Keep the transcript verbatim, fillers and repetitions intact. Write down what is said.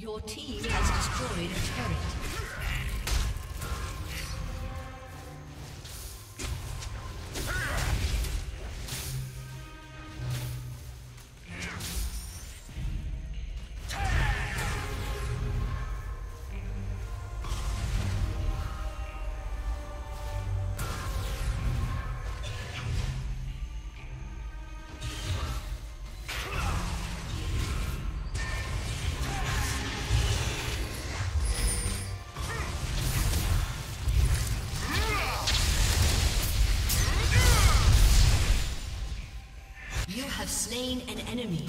Your team has destroyed a turret. Slain an enemy.